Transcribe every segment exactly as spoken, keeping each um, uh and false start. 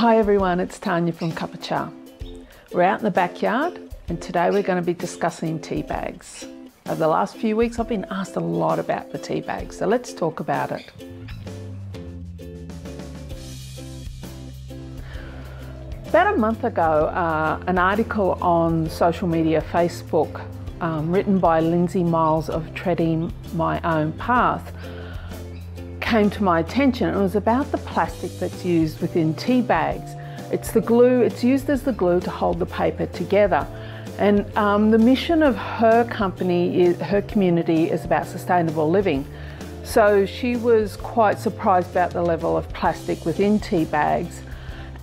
Hi everyone, it's Tanya from Cuppa Cha. We're out in the backyard and today we're going to be discussing tea bags. Over the last few weeks I've been asked a lot about the tea bag, so let's talk about it. About a month ago, uh, an article on social media, Facebook, um, written by Lindsay Miles of Treading My Own Path, came to my attention. It was about the plastic that's used within tea bags. It's the glue, it's used as the glue to hold the paper together. And um, the mission of her company, is, her community, is about sustainable living. So she was quite surprised about the level of plastic within tea bags,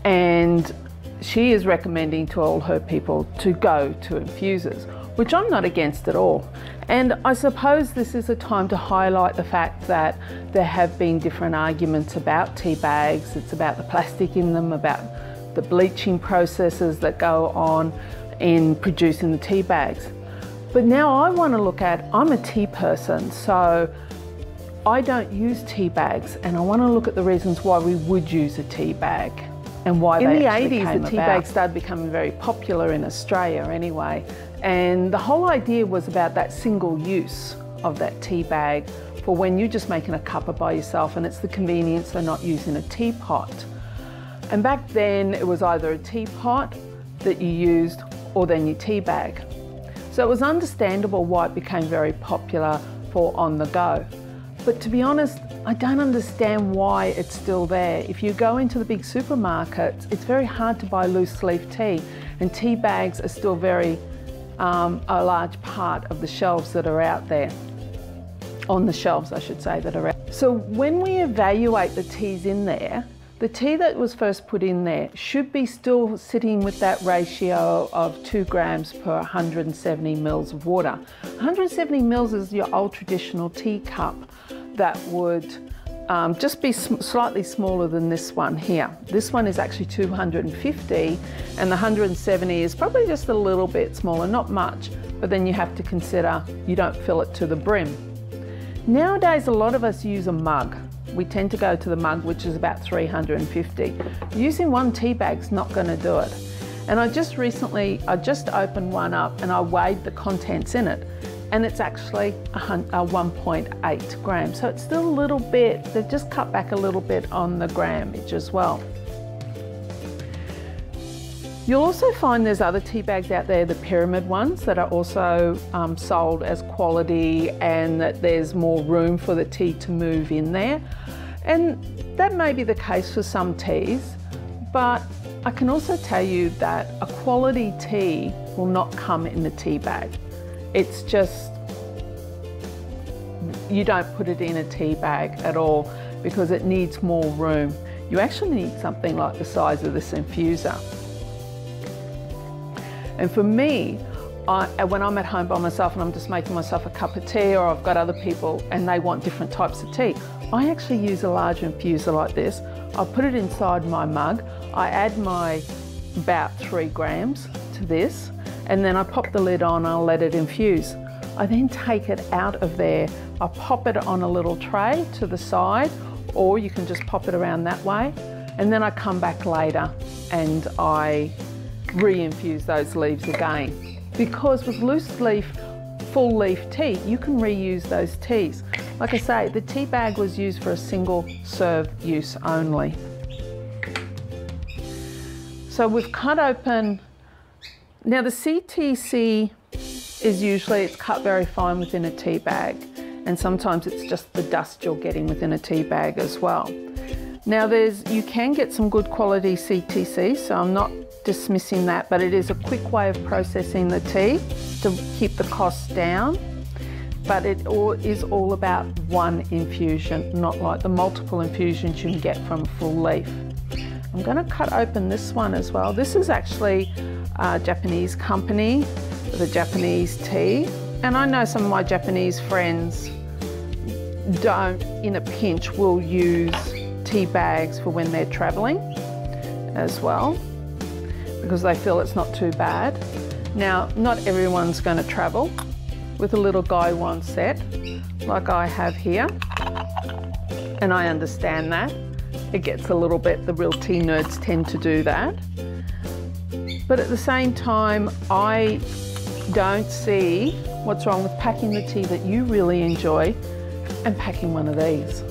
and she is recommending to all her people to go to infusers, which I'm not against at all. And I suppose this is a time to highlight the fact that there have been different arguments about tea bags. It's about the plastic in them, about the bleaching processes that go on in producing the tea bags. But now I want to look at, I'm a tea person, so I don't use tea bags, and I want to look at the reasons why we would use a tea bag. And why in they the eighties, came the tea about. Bags started becoming very popular in Australia anyway. And the whole idea was about that single use of that tea bag for when you're just making a cuppa by yourself, and it's the convenience of not using a teapot. And back then it was either a teapot that you used or then your tea bag. So it was understandable why it became very popular for on the go. But to be honest, I don't understand why it's still there. If you go into the big supermarkets, it's very hard to buy loose leaf tea, and tea bags are still very um, a large part of the shelves that are out there. On the shelves, I should say, that are out. So when we evaluate the teas in there, the tea that was first put in there should be still sitting with that ratio of two grams per one hundred seventy mils of water. one hundred seventy mils is your old traditional tea cup that would um, just be sm slightly smaller than this one here. This one is actually two hundred fifty, and the one hundred seventy is probably just a little bit smaller, not much, but then you have to consider you don't fill it to the brim. Nowadays, a lot of us use a mug. We tend to go to the mug, which is about three hundred fifty. Using one tea bag's not gonna do it. And I just recently, I just opened one up and I weighed the contents in it, and it's actually one point eight grams. So it's still a little bit, they've just cut back a little bit on the grammage as well. You'll also find there's other tea bags out there, the pyramid ones, that are also um, sold as quality, and that there's more room for the tea to move in there. And that may be the case for some teas, but I can also tell you that a quality tea will not come in a tea bag. It's just, you don't put it in a tea bag at all because it needs more room. You actually need something like the size of this infuser. And for me, I, when I'm at home by myself and I'm just making myself a cup of tea, or I've got other people and they want different types of tea, I actually use a large infuser like this. I put it inside my mug. I add my about three grams to this, and then I pop the lid on, I'll let it infuse. I then take it out of there, I pop it on a little tray to the side, or you can just pop it around that way, and then I come back later and I re-infuse those leaves again. Because with loose leaf, full leaf tea, you can reuse those teas. Like I say, the tea bag was used for a single serve use only. So we've cut open. Now the C T C is usually, it's cut very fine within a tea bag, and sometimes it's just the dust you're getting within a tea bag as well. Now there's, you can get some good quality C T C, so I'm not dismissing that, but it is a quick way of processing the tea to keep the costs down. But it all, is all about one infusion, not like the multiple infusions you can get from a full leaf. I'm going to cut open this one as well. This is actually a Japanese company with a Japanese tea, and I know some of my Japanese friends don't, in a pinch, will use tea bags for when they're traveling as well, because they feel it's not too bad. Now, not everyone's going to travel with a little Gaiwan set like I have here, and I understand that. It gets a little bit, the real tea nerds tend to do that. But at the same time, I don't see what's wrong with packing the tea that you really enjoy and packing one of these.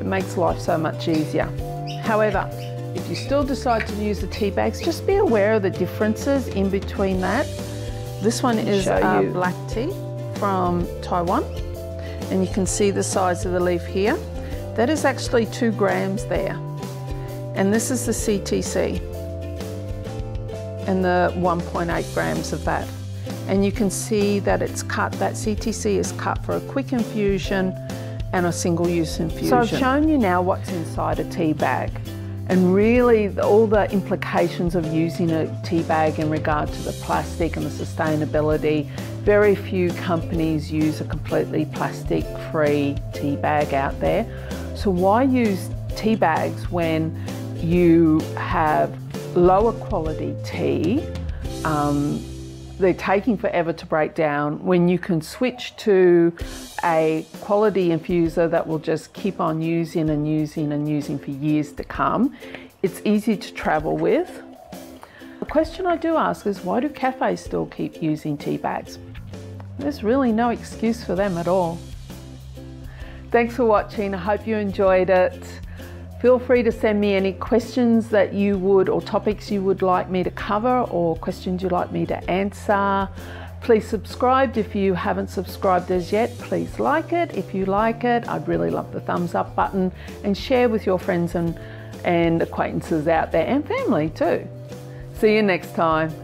It makes life so much easier. However, if you still decide to use the tea bags, just be aware of the differences in between that. This one is uh, black tea from Taiwan, and you can see the size of the leaf here. That is actually two grams there. And this is the C T C, and the one point eight grams of that. And you can see that it's cut, that C T C is cut for a quick infusion and a single-use infusion. So I've shown you now what's inside a tea bag, and really all the implications of using a tea bag in regard to the plastic and the sustainability. Very few companies use a completely plastic-free tea bag out there. So why use tea bags when you have lower quality tea? Um, they're taking forever to break down, when you can switch to a quality infuser that will just keep on using and using and using for years to come. It's easy to travel with. The question I do ask is, why do cafes still keep using tea bags? There's really no excuse for them at all. Thanks for watching. I hope you enjoyed it. Feel free to send me any questions that you would, or topics you would like me to cover, or questions you'd like me to answer. Please subscribe if you haven't subscribed as yet. Please like it if you like it. I'd really love the thumbs up button, and share with your friends and, and acquaintances out there, and family too. See you next time.